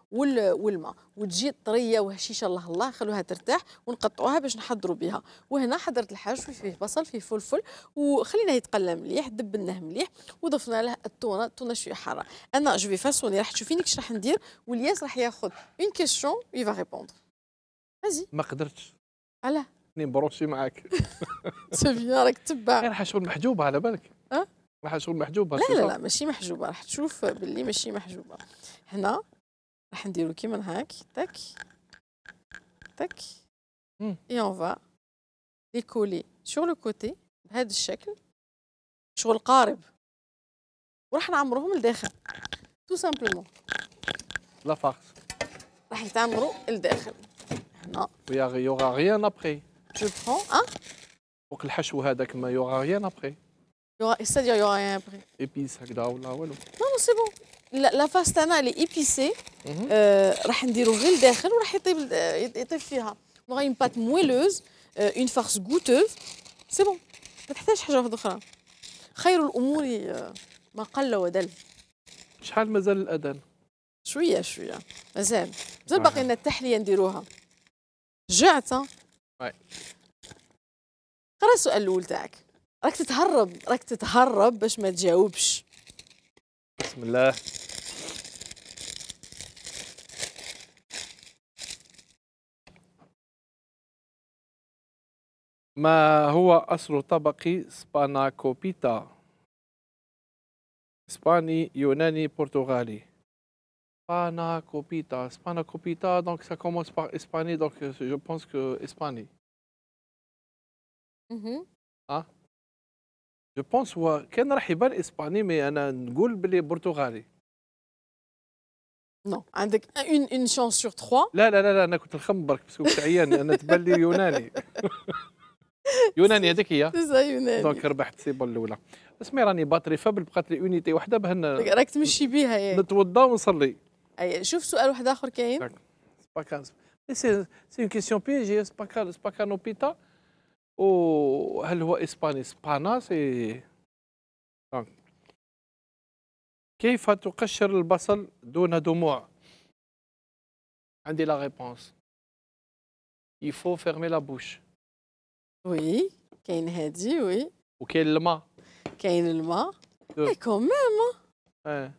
والماء، وتجي طريه وهشيشه. الله الله خلوها ترتاح ونقطعوها باش نحضروا بها. وهنا حضرت الحاج فيه بصل فيه فلفل، وخليناه يتقلى مليح، دبناه مليح، وضفنا له التونه. التونه شويه حاره. انا جو في فاسوني، راح تشوفيني كش راح ندير، والياس راح ياخذ اون كيسيون يفا ريبوندر. هزي ما قدرتش. علاه؟ اني مبروشي معاك. سي بيان راك تبع. راح شغل محجوبه على بالك. اه؟ راح شغل محجوبه. لا لا لا ماشي محجوبه، راح تشوف باللي ماشي محجوبه. هنا راح نديرو كيما هاك تك تك اي اون فا ديكولي شغل لو كوتي بهذا الشكل، شغل قارب، وراح نعمروهم لداخل تو سامبلومون لا فارس. راح يتعمرو لداخل هنا ويغا غيان ابخي. جو برون ان فوق الحشو هذاك ما يغا غيان ابخي، يغا استادير يغا غيان ابخي ايبيس هكذا ولا والو. نو نو سي بون. لا فاس تاعنا لي ايبيسي راح نديرو غير لداخل، وراح يطيب فيها. اون اون بات مويلوز، اون فارس غوتوف، سي بون ما تحتاج حاجه واحده اخرى. خير الامور ما قل ودل. شحال مازال الاذان؟ شويه شويه مازال باقي لنا التحليه نديروها. جعت وي. قرا السؤال الاول تاعك. راك تتهرب باش ما تجاوبش. بسم الله. ما هو أصل طبق سباناكوبيتا؟ إسباني، يوناني، برتغالي. سباناكوبيتا، سباناكوبيتا، donc ça commence par Espagne, donc je pense que Espagne. ها؟ جو بونس هو كان راح يبان اسباني، مي انا نقول بلي برتغالي. نو عندك اون شونس سور 3. لا لا لا انا كنت نخمم برك باسكو كنت عيان، انا تبان لي يوناني. يوناني هذيك هي يوناني، دونك ربحت الصيبه الاولى. اسمعي راني باطري فابل، بقات لي اونيتي وحده بهنا. راك تمشي بيها يعني. نتوضا ونصلي. اي شوف سؤال واحد اخر كاين. سباكان سي اون كيسيون بيجي. سباكانوبيتا هل هو اسباني؟ سبانا سي. كيف تقشر البصل دون دموع؟ عندي لا ريبونس. il faut fermer la bouche. وي كاين هادي. وي وكاين الماء. كاين الماء اي كوميم. اه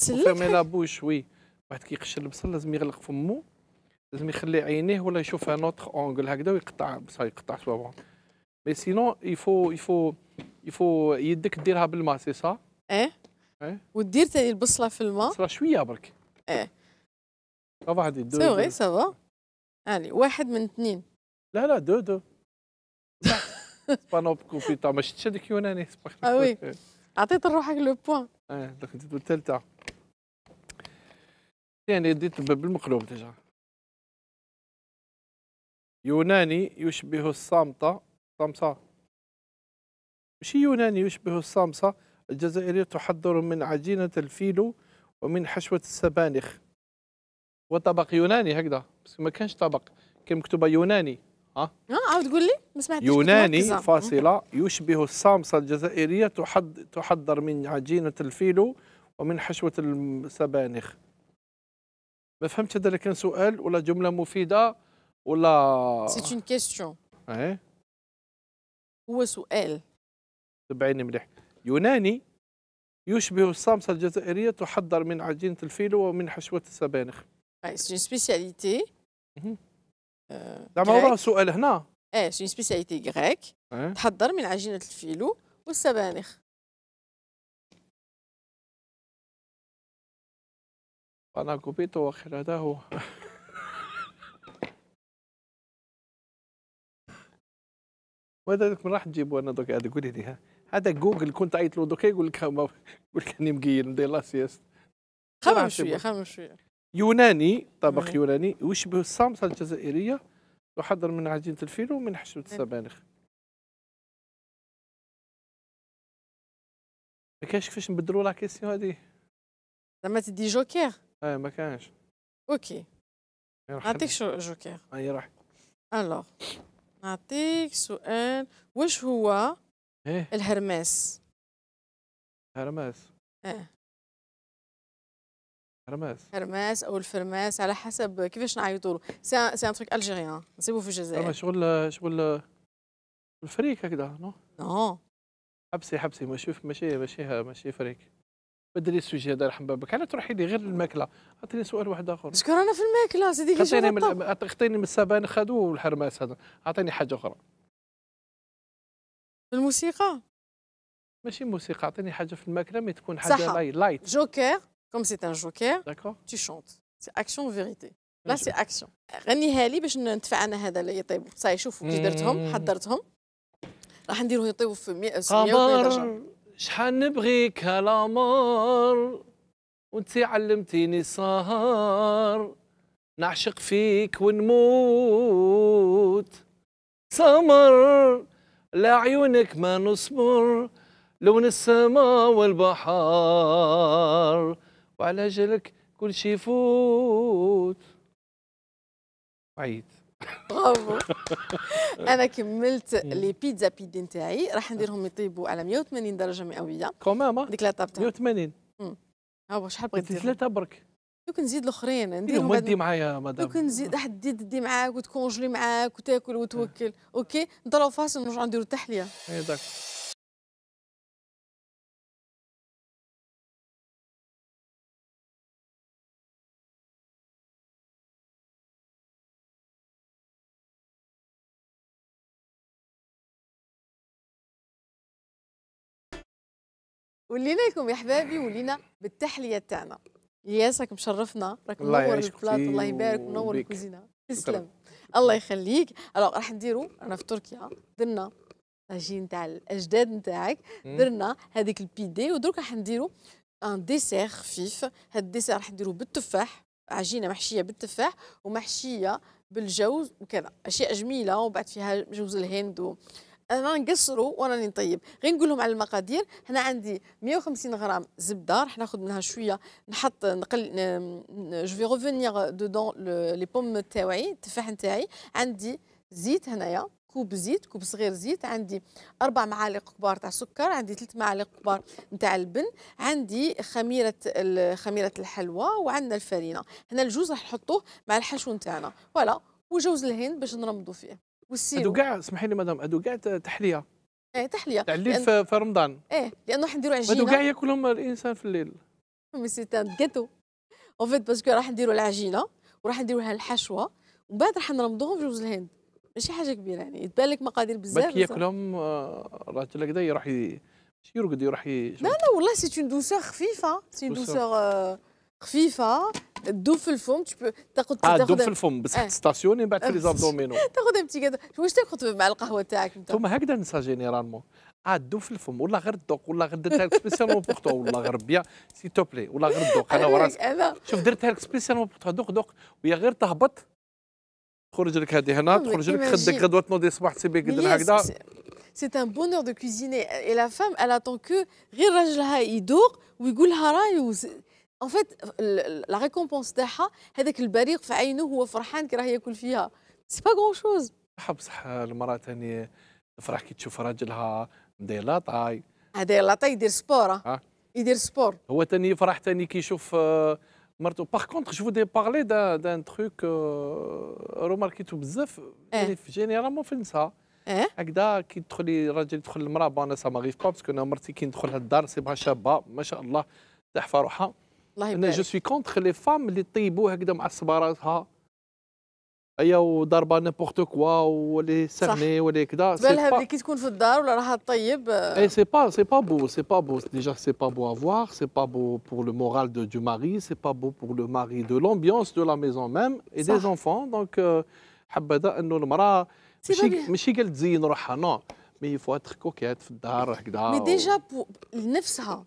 fermer la bouche. وي واحد كيقشر البصل لازم يغلق فمو، لازم يخلي عينيه ولا يشوف ان اوتر اونغل هكذا ويقطع بصح يقطع صوابعه. مي سينون يفو يدك ديرها بالماء سي صا. اه اه ودير ثاني البصله في الماء، بصله شويه برك. اه صافا هادي دو. سي غي صافا. يعني واحد من اثنين. لا لا دو سبانوب كوبيتا. ما شفتش هذيك يوناني. اه وي عطيت لروحك لو بوان. اه دوك نديرو الثالثه. يعني ديت بالمقلوب ديجا. يوناني يشبه الصامتة. صامصة ماشي يوناني يشبه الصامصة. الجزائرية تحضر من عجينة الفيلو ومن حشوة السبانخ. وطبق يوناني هكذا بس ما كانش طبق، كان مكتوبة يوناني. ها عاود تقول لي ما سمعتش. يوناني فاصلة يشبه الصامصة الجزائرية تحضر من عجينة الفيلو ومن حشوة السبانخ. ما فهمتش هذا كان سؤال ولا جملة مفيدة ولا سي اون كيستيون. ايه هو سؤال. تبعيني مليح. يوناني يشبه الصامصة الجزائرية، تحضر من عجينة الفيلو ومن حشوة السبانخ. سي اون سبيسياليتي. زعما هو سؤال هنا. ايه سي اون سبيسياليتي غريك، تحضر من عجينة الفيلو والسبانخ. أنا كوبيت وأخيرا هذا هو. وهذا من راح تجيبو أنا دوكا هذا قولي لي. هذا جوجل كنت عيط له دوكا يقول لك أني مقيل ندير لا سياسة. خمم شوية خمم شوية. يوناني، طبق يوناني يشبه الصامصة الجزائرية، تحضر من عجينة الفيلو ومن حشوة السبانخ. ما كانش كيفاش نبدلو لا كيسيون هذه. زعما تدي جوكير؟ ايه ما كانش. اوكي نعطيك جوكير. اي راح. الوغ نعطيك سؤال، واش هو الهرماس؟ هرماس. ايه هرماس. هرماس او الفرماس على حسب كيفاش نعيطوا له. سي ان تروك الجيريان نسيبوه في الجزائر. شغل الفريك هكذا نو؟ نو حبسي ماشي فريك. بدلي السوجي هذا رحم بابك، علاه تروحي لي غير للماكله؟ عطيني سؤال واحد اخر. باسكو رانا في الماكله سيدي. عطيني من السبانخ هذو والحرماس هذا، عطيني حاجه اخرى. الموسيقى؟ ماشي موسيقى، عطيني حاجه في الماكله ما تكون حاجه لايت. جوكر، كوم سي ان جوكر. داكور. تي شونت، سي اكسيون فيريتي. لا سي اكسيون. غنيها لي باش ندفع انا هذا اللي يطيبوا. صاي شوفوا كي درتهم حضرتهم. راح نديروه يطيبوا في 100 درجه. شحال نبغيك هالامر وانتي علمتيني صهر، نعشق فيك ونموت سمر، لا عيونك ما نصبر لون السما والبحر، وعلى جلك كل شي يفوت. عيد برافو. انا كملت لي بيتزا بيدي نتاعي، راح نديرهم يطيبوا على 180 درجه مئويه كومام. ديك لا طابطه 180. ها هو شحال بغيت ندير؟ ثلاثه برك. دوك نزيد الاخرين نديرهم. ودي معايا مدام. دوك نزيد واحد تدي معاك وتكونجلي معاك وتاكل وتوكل. اوكي نضربوا فاصل ونرجعوا نديروا التحليه. اي داك. ولينا لكم يا حبابي، ولينا بالتحليه تاعنا. إلياس راك مشرفنا، راك منور البلاط، الله يبارك منور الكوزينه. تسلم الله يخليك. الوغ راح نديروا انا في تركيا درنا طاجين تاع الاجداد نتاعك، درنا هذيك البيدي، ودروك راح نديروا ان ديسير خفيف. هاد الديسير راح نديروه بالتفاح، عجينه محشيه بالتفاح ومحشيه بالجوز وكذا، اشياء جميله، وبعد فيها جوز الهند. انا نقصروا وانا نطيب، غير نقول لهم على المقادير. هنا عندي 150 غرام زبده، راح ناخذ منها شويه نحط نقل. جو في ريفونيغ دودون لي بوم تاعي، التفاح نتاعي. عندي زيت هنايا، كوب زيت، كوب صغير زيت. عندي 4 معالق كبار تاع سكر، عندي 3 معالق كبار نتاع البن، عندي خميره الحلوى، وعندنا الفرينه. هنا الجوز راح نحطوه مع الحشو نتاعنا، فوالا، وجوز الهند باش نرمضوا فيه. هادو كاع اسمحي لي مدام، هادو كاع تحليه. ايه تحليه تاع الليل في رمضان. ايه لانه راح نديرو عجينه. هادو كاع ياكلهم الانسان في الليل. مي سي تان كاتو اون فيت، باسكو راح نديرو العجينه وراح نديرو لها الحشوه، ومن بعد راح نرمضوهم في جوز الهند. ماشي حاجه كبيره يعني، يتبان لك مقادير بزاف. باكي ياكلهم الراجل هكذا يروح ماشي يرقد، يروح لا لا والله سي اون دوسور خفيفه، سي اون دوسور خفيفه. تدوب في الفم، تاخذ تدوب في الفم بصح تستاسيوني من بعد في لي زابدومينو تاخذ ان بتي كادو. واش تاكل مع القهوه تاعك انت؟ ثم هكذا نسا جينيرالمون تدوب في الفم، ولا غير الذوق، ولا غير درتها لك سبيسيالمون بوغ تو، ولا غير بيان سي تو بلي، ولا غير الذوق. انا وراسك شوف درتها لك سبيسيالمون بوغ تو، دوق ويا غير تهبط تخرج لك هذه هنا، تخرج لك خدك غدوه تنوضي الصباح تسيب لك هكذا. C'est un bonheur de cuisiner et la femme elle attend que غير راجلها يدوق ويقول لها رايو. En fait, la récompense تاعها هذاك البريق في عينه، هو فرحان كي راه ياكل فيها. سي با غون شوز. صح بصح المرأة تاني تفرح كي تشوف راجلها مدير لاطاي. هذا لاطاي يدير سبور. يدير سبور. هو تاني فرح تاني كيشوف مرتو. باغ كونتخ جو فودي باغلي دان تخوك روماركيتو بزاف يعني في جينيرالمون في النساء هكذا كي تدخلي راجل يدخل المراه بانا سا ماغيف با باسكو انا مرتي كي ندخل هاد الدار نصيبها شابه ما شاء الله تحفه روحها. الله يبارك. انا جو سوي كونتخ لي فام اللي طيبوا هكذا مع صباراتها هي وضربه نيمبورت كوا ولي سرني ولي كذا. بالها ملي كي تكون في الدار ولا راها طيب. اي سي با بو ديجا سي با بو ا فوار سي با بو بور لو مورال دو دو ماري سي با بو بور لو ماري دو لامبيونس دو لا ميزون ميم اي دي زونفون دونك حبذا انه المراه ماشي قال تزين روحها نو مي فوا اتر كوكيت في الدار هكذا. مي ديجا لنفسها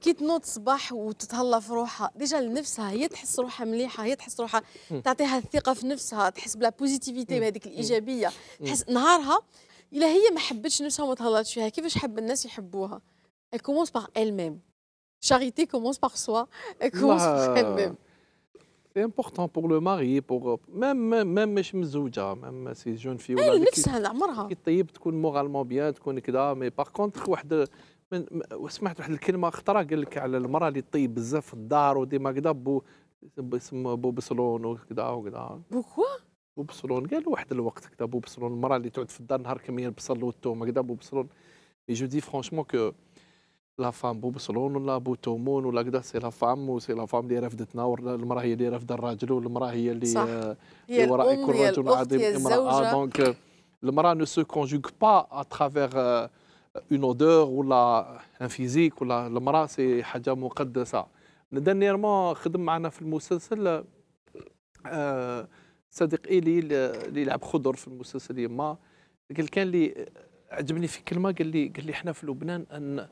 كي تنوض الصباح وتتهلا في روحها ديجا لنفسها هي تحس روحها مليحه، هي تحس روحها تعطيها الثقه في نفسها، تحس بلا بوزيتيفيتي هذيك الايجابيه، تحس نهارها الا هي ما حبتش نفسها وما تهلاش فيها كيفاش حب الناس يحبوها؟ كومونس باغ إل ميم، شاريتي كومونس باغ سوا، كومونس باغ إل ميم. سي امبورتون بور لو ماري بور ميم مش مزوجه ميم سي جون في ولا نفسها لعمرها كي طيب تكون مورالمون بيان تكون كذا مي باغ كونتخ واحد وسمعت واحد الكلمه خطره قال لك على المراه اللي طيب بزاف في الدار وديما كذا بوبسلون وكذا وكذا بوكوا بوبسلون قال واحد الوقت كذا بوبسلون المراه اللي تقعد في الدار نهار كميه البصل والثوم كذا بوبسلون اي جو دي فرانشمون كو لا فام بوبسلون ولا بوتومون ولا كذا سي لا فام وسي لا فام اللي رافدتنا والمراه هي اللي رافده الراجل والمراه هي اللي وراء كل رجل عظيم امراه دونك المراه نو سو كونجوغ با ا ترافير اون اودور ولا ان فيزيك ولا المراه سي حاجه مقدسه. دانييرمون خدم معنا في المسلسل صديق الي اللي يلعب خضر في المسلسل يما قال كان اللي عجبني في كلمه قال لي احنا في لبنان ان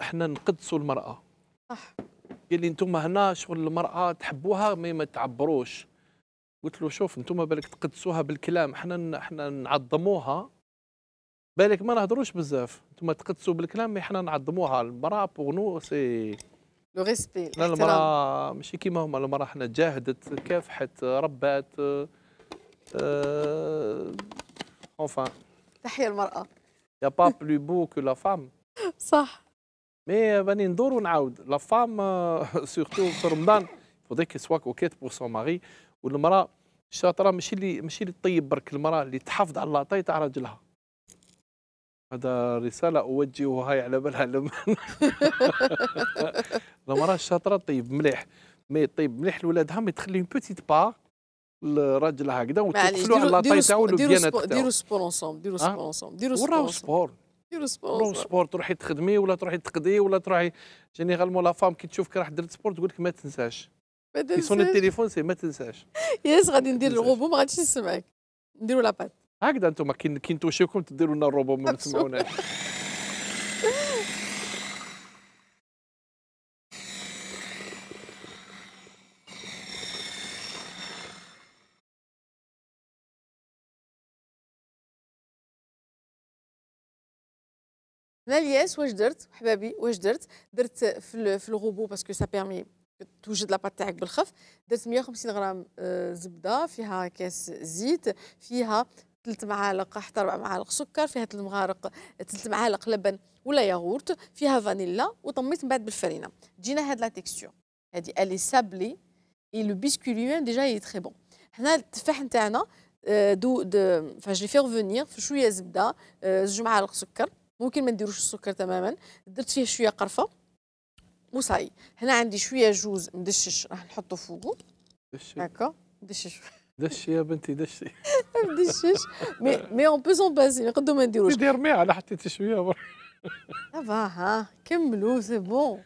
احنا نقدسوا المراه صح. قال لي انتم هنا شغل المراه تحبوها ما تعبروش. قلت له شوف انتم بالك تقدسوها بالكلام، احنا نعظموها بالك ما نهضروش بزاف، انتم تقدسوا بالكلام مي حنا نعظموها. المراه بوغ نو سي لو ريسبي. لا المراه ماشي كيما هما، المراه حنا جاهدت كافحت ربات اونفان تحيا المراه. يا با بلو بو كو لا فام صح. مي راني ندور ونعاود لا فام سورتو في رمضان فودي كي سوا كوكيت بور سون ماري. والمراه الشاطره ماشي اللي طيب برك، المراه اللي تحافظ على لاطاي تاع راجلها. هذا رسالة أوجهها على بالها المرأة الشاطرة طيب مليح، مي طيب مليح لولادها، مي تخلي اون بوتيت بار لراجلها هكذا وتقفلوا على لاطاي تاعو البيانات تاعو. ديروا سبور اونسومبل وراو سبور تروحي تخدمي ولا تروحي تقضي ولا تروحي جينيرالمون لا فام كي تشوفك راح درت سبور تقول لك ما تنساش. يصون التليفون سي ما تنساش. ياس غادي ندير الغوبو ما غاديش نسمعك. نديروا لاباط. هكذا انتم كي نتوشيكم تديروا لنا الروبو ما تسمعوناش. انا الياس واش درت حبابي؟ واش درت في الغوبو باسكو سا بيرمي توجد لاباط تاعك بالخف. درت 150 غرام زبده، فيها كاس زيت، فيها 3 معالق حتى 4 معالق سكر، فيها 3 معالق لبن ولا ياغورت، فيها فانيلا، وطميت من بعد بالفرينه. تجينا هاد لا تيكستور هادي الي سابلي اي لو بيسكوليون ديجا اي تري بون. هنا التفاح نتاعنا جي فيه ريفونيغ في شويه زبده، 2 معالق سكر، ممكن ما نديروش السكر تماما، درت فيه شويه قرفه وصاي. هنا عندي شويه جوز مدشش راح نحطو فوقو هكا دشش. دشي يا بنتي دشي. ما بديش مي اون بو سون باسي نقدو ما نديروش. دير مي على حطيتي شويه صافا ها كملوا سي بون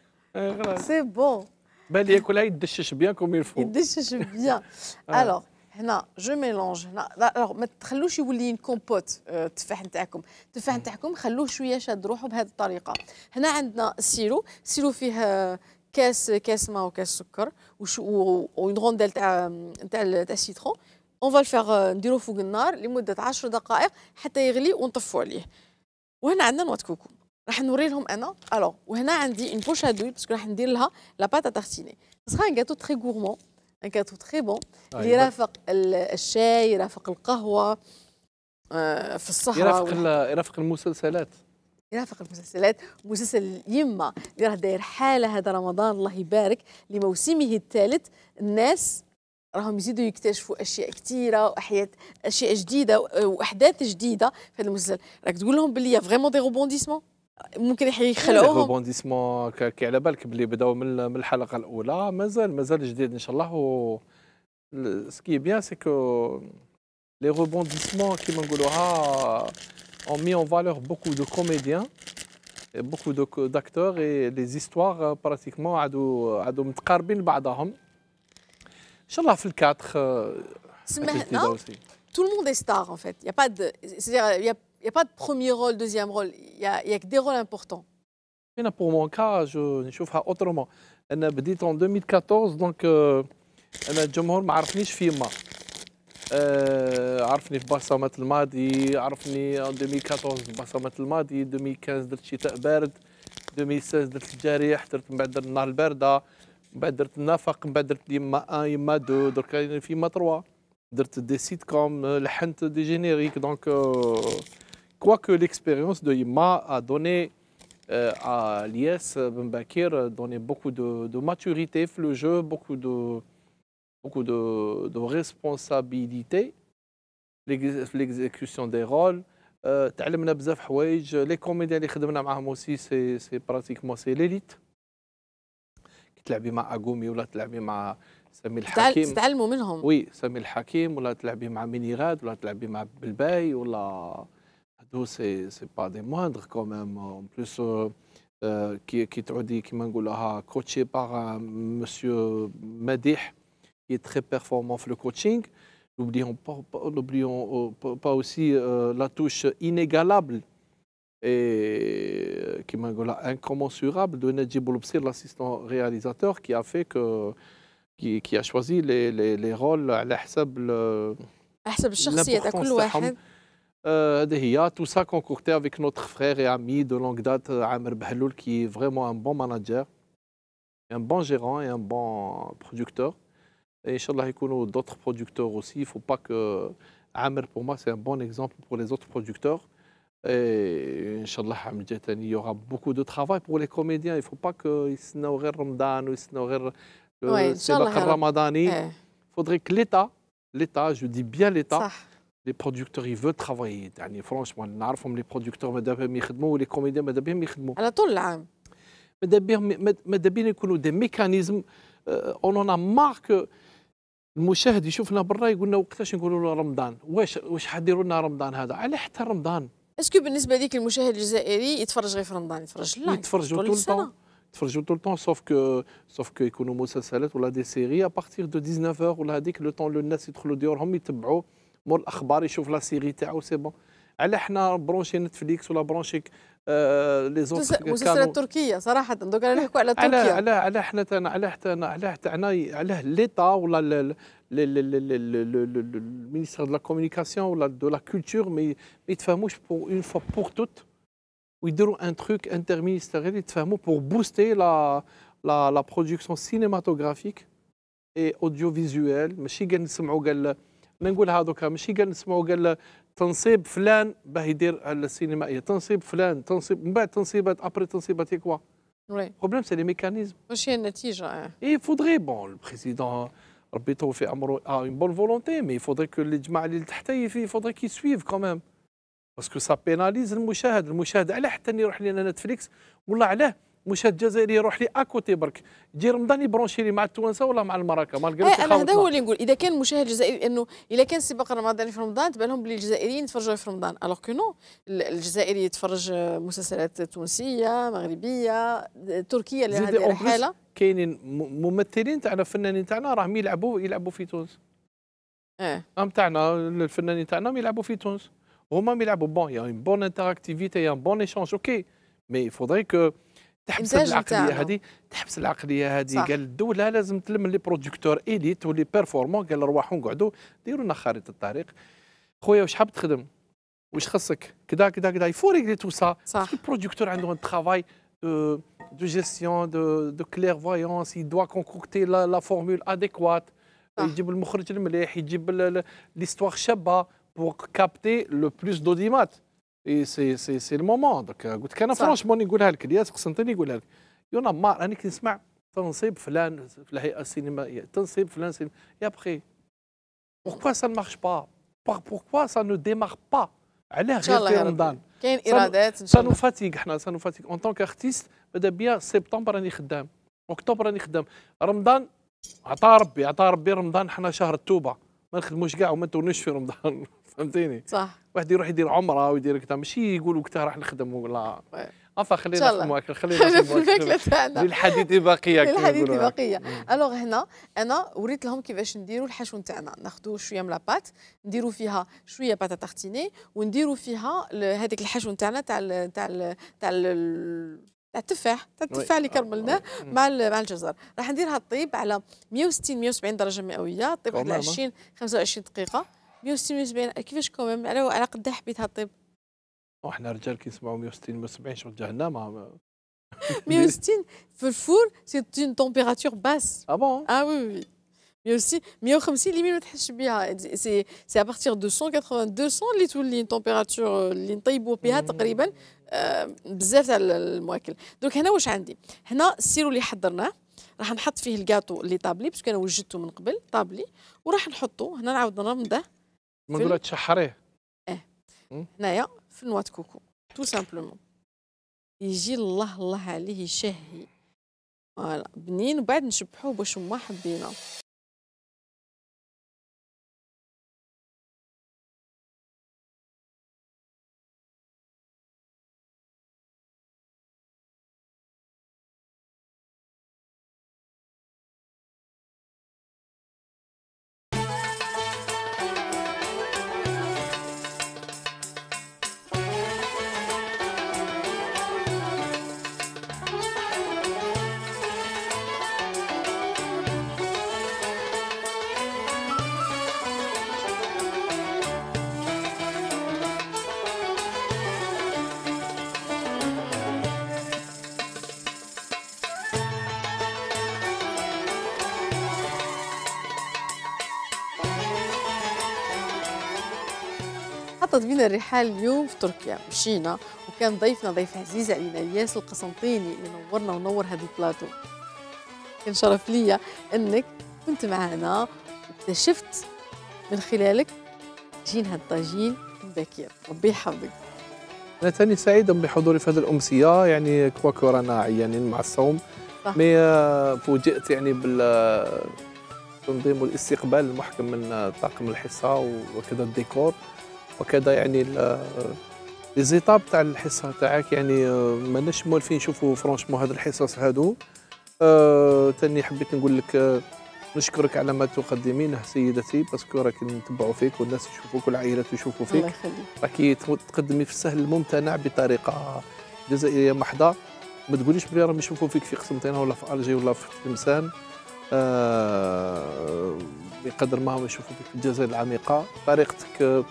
سي بون. بالي ياكلها يدشش بيان كوم يلفو يدشش بيان. الوغ هنا جو ميلونج هنا الوغ ما تخلوش يولي كومبوت التفاح نتاعكم خلوه شويه شاد روحه بهذه الطريقه. هنا عندنا السيرو فيه كاس ماء وكاس سكر وون رونديل تاع السيترون. اون فا الفيغ نديروه فوق النار لمده 10 دقائق حتى يغلي ونطفوا عليه. وهنا عندنا نوات كوكو راح نوري لهم انا. الوغ وهنا عندي اون بوش ادويل باسكو راح ندير لها لا باتا تارتيني. سخا ان كاتو تري غورمون، ان كاتو تري بون اللي يرافق الشاي، يرافق القهوه في السهره، يرافق المسلسلات. يرافق المسلسلات مسلسل يما اللي راه داير حاله هذا رمضان الله يبارك لموسمه الثالث. الناس راهم يزيدوا يكتشفوا اشياء كثيره واحياء اشياء جديده واحداث جديده في هذا المسلسل. راك تقول لهم باللي فريمون دي روبونديسمون ممكن يخلعوهم روبونديسمون كي على بالك باللي بداو من الحلقه الاولى مازال جديد ان شاء الله. و سكي بيان سي كو لي روبونديسمون كيما نقولوها ont mis en valeur beaucoup de comédiens, et beaucoup d'acteurs et les histoires pratiquement عادوا متقاربين لبعضهم. ان شاء الله في الكاتخ سمعنا tout le monde est star en fait. Il y a pas de c'est-à-dire il y a pas de premier rôle, deuxième rôle, il y a que des rôles importants. هنا pour mon cas je نشوفها autrement. انا بديت en 2014 donc انا الجمهور ما عرفنيش في يما. عرفني في بصمة الماضي، عرفني 2014 في بصمة الماضي، 2015 درت شتاء بارد، 2016 درت الجريح، درت من بعد درت النار الباردة، من بعد درت النفق، من بعد درت يما 1 يما 2 درك في يما 3 درت دي سيت كوم لحنت دي جينيريك دونك كواكو ليكسبيريونس دو يما ا دوني ا إلياس بن باكير دوني بوكو دو ماتوريتي في لو جو بوكو دو beaucoup de responsabilités, l'exécution des rôles. تعلمنا بزاف حوايج. لي كوميديان اللي خدمنا معاهم اوسي سي براتيكمون سي ليليت. كي تلعبي مع اغومي ولا تلعبي مع سمير الحكيم تتعلموا منهم. وي سمير الحكيم ولا تلعبي مع ميراد ولا تلعبي مع بالباي ولا هادو سي با دي موندغ كوميم اون بلوس. كي تعودي كيما نقولوها كوتشي باغ مسيو مديح qui est très performant dans le coaching. N'oublions pas aussi la touche inégalable et qui incommensurable de Najib Olbsir, l'assistant réalisateur, qui a fait que qui a choisi les rôles à l'hasab personnalité de chacun. Tout ça concocté avec notre frère et ami de longue date, Amr Bahloul, qui est vraiment un bon manager, un bon gérant et un bon producteur. Et Inch'Allah, il y aura d'autres producteurs aussi. Il ne faut pas que. Amr, pour moi, c'est un bon exemple pour les autres producteurs. Et Inch'Allah, il y aura beaucoup de travail pour les comédiens. Il ne faut pas qu'ils se nourrissent Ramadan ou ils se nourrissent le Ramadani. Il faudrait que l'État, je dis bien l'État, les producteurs, ils veulent travailler. Franchement, les producteurs, les comédiens, Alors, tout le monde. Il y a des mécanismes. On en a marre que. المشاهد يشوفنا برا يقولنا وقتاش نقولوا له رمضان واش حديروا لنا رمضان هذا على حتى رمضان. اسكو بالنسبه ليك المشاهد الجزائري يتفرج غير في رمضان يتفرج لا يتفرجوا طول طون سوف كو يكونوا مسلسلات ولا دي سيري ا بارتير دو 19 اور ولا هذيك لو طون لو الناس يدخلوا ديورهم يتبعوا مور الاخبار يشوف لا سيري تاعو سي بون. على حنا برونشي نتفليكس ولا برونشيك لي زوت مسلسلات تركيه صراحه دوك انا نحكوا على تركيا على حنا على ليطا ولا المينيستر دو لا كومونيكاسيون ولا دو لا كولتور ما يتفاهموش بور اون فوا بور توت ويديروا ان تروك انتر مينيستيريال يتفاهموا بور بوستي لا لا لا برودكسيون سينماتوغرافيك اي اوديو فيزوال. ماشي كاع نسمعوا قال نقولها دوكا ماشي كاع نسمعوا قال تنصيب فلان باه يدير السينمائيه تنصيب فلان تنصيب من بعد تنصيبات ابري تنصيبات كوا وي بروبليم سي لي ميكانيزم واش هي النتيجه. اي فودري بون البريزيدون ربي يطول في عمره اون بون فولونتي مي فودري كو اللي جمع اللي تحت فودري كي سويف كومام باسكو سا بيناليز المشاهد. المشاهد على حتى يروح لنا نتفليكس والله علاه مشاهد جزائري يروح لي اكوتي برك يجي رمضان يبرونشي لي مع التوانسه ولا مع المراكه مالغري انا هذا هو اللي نقول. اذا كان مشاهد جزائري انه اذا كان سباق رمضاني في رمضان تبان لهم بلي الجزائريين يتفرجوا في رمضان الوغ كو نو. الجزائري يتفرج مسلسلات تونسيه مغربيه تركيه اللي هذه الحاله. كاينين ممثلين تاعنا فنانين تاعنا راهم يلعبوا في تونس. هم تاعنا الفنانين تاعنا يلعبوا في تونس هما يلعبوا بون يا اون بون انتراكتيفيتي ان بون ايشانج اوكي مي يفودري كو تحبس العقليه هذه قال الدوله لازم تلم لي برودكتور ايليت ولي بيرفورمون قال روحوا نقعدوا ديروا لنا خريطه الطريق خويا واش حاب تخدم واش خصك كذا كذا كذا يفوريك لي تو سا. البرودكتور عنده ان ترافاي دو جيستيون دو كليرفويونس يدوا كونكوكتي لا فورمول اديكوات يجيب المخرج المليح يجيب ليستوار شابه بور كابتي لو بلوس دوديمات. اي سي سي سي المومون دوكا قلت لك انا فرونشمون نقولها لك، الياس القسنطيني يقولها لك يونا مار. انا كي نسمع تنصيب فلان في الهيئه السينمائيه، تنصيب فلان سينما يا بخي بوركوا سا مارش با، بوركوا سا نو ديمار با، علاه غير رمضان كاين ارادات. سانو فاتيك حنا، سانو فاتيك اون طونك ارتيست. بدا بيا سبتمبر راني خدام، اكتوبر راني خدام، رمضان عطا ربي، عطا ربي رمضان حنا شهر التوبه، ما نخدموش كاع وما نتونوش في رمضان. فهمتيني؟ صح. واحد يروح يدير عمره ويدير كذا، ماشي يقولوا كذا راح نخدم ولا عفا. خلينا في المواكل، خلينا في المواكل تاعنا، للحديث باقيه، للحديث باقيه. الوغ هنا انا وريت لهم كيفاش نديروا الحشو تاعنا، ناخذوا شويه من لاباط نديروا فيها شويه باتا تارتيني ونديروا فيها هذيك الحشو تاعنا تاع التفاح، تاع التفاح اللي كرملناه مع الجزر. راح نديرها الطيب على 160 170 درجه مئويه، الطيب على 20 25 دقيقه. 160 170 كيفاش كوميم على قد حبيتها الطيب. وحنا رجال كي نسمعوا 160 170 شغل جهنم. 160 في الفور سي اون تمبيراتور باس. اه بون؟ اه وي وي. 160 150 اللي ما تحسش بها، سي سي ابارتيغ دو 180 200 اللي تولي تمبيراتور اللي نطيبوا بها تقريبا بزاف تاع المواكل. دونك هنا واش عندي؟ هنا السيرو اللي حضرناه راح نحط فيه الكاطو اللي طابلي، باسكو انا وجدته من قبل طابلي، وراح نحطو هنا نعاود نرمده. ما نقولها تشحريه. اه هنايا في نوا كوكو تو سامبلومون يجي الله الله عليه يشهي فوالا بنين، وبعد نشبحوه باش ما حبينا. حطت بينا الرحال اليوم في تركيا، مشينا وكان ضيفنا ضيف عزيز علينا إلياس القسنطيني اللي نورنا ونور هذا البلاطو. كان شرف ليا انك كنت معنا واكتشفت من خلالك جين هالطاجين بن باكير، ربي يحفظك. انا ثاني سعيد بحضوري في هذه الامسيه، يعني كواكو رانا عيانين مع الصوم، مي فوجئت يعني بالتنظيم والاستقبال المحكم من طاقم الحصه وكذا الديكور وكذا، يعني ليزيطاب تاع الحصه تاعك، يعني ماناش موالفين نشوفوا فرونشمون هاد الحصص هادو. تاني حبيت نقول لك نشكرك على ما تقدمينه سيدتي، باسكو راكي نتبعوا فيك والناس يشوفوك والعائلات يشوفوا فيك، الله يخليك راكي تقدمي في السهل الممتنع بطريقه جزائريه محضه. ما تقوليش بلي راهم يشوفوا فيك في قسنطينه ولا في الجي ولا في تلمسان، بقدر ما هم يشوفوا فيك في الجزائر العميقة. طريقتك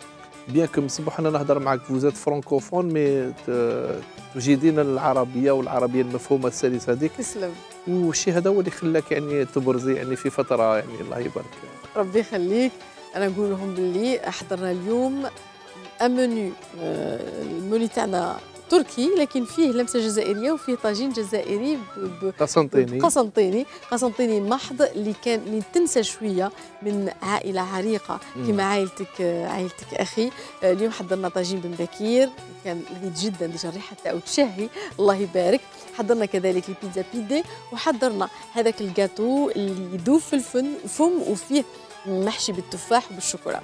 بيان كو مصبوح انا نهضر معاك فوزات فرانكوفون، مي تجيدين العربيه والعربيه المفهومه السلسه هذيك. تسلم. والشيء هذا هو اللي خلاك يعني تبرزي يعني في فتره، يعني الله يبارك. ربي يخليك. انا نقول لهم باللي حضرنا اليوم امنيو، المنيو تاعنا تركي لكن فيه لمسه جزائريه وفيه طاجين جزائري قسنطيني، قسنطيني محض، اللي كان اللي تنسى شويه من عائله عريقه كما عائلتك، عائلتك اخي. اليوم حضرنا طاجين بن باكير كان لذيذ جدا، ديجا الريحه تاعو تشهي الله يبارك. حضرنا كذلك البيتزا بيدي، وحضرنا هذاك الجاتو اللي يذوب في الفم وفيه محشي بالتفاح وبالشوكولا.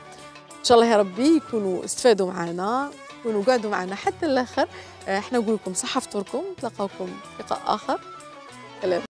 ان شاء الله يا ربي يكونوا استفادوا معنا، يكونوا قعدوا معنا حتى الاخر. احنا نقول لكم صحة فطوركم، تلقاوكم لقاء آخر.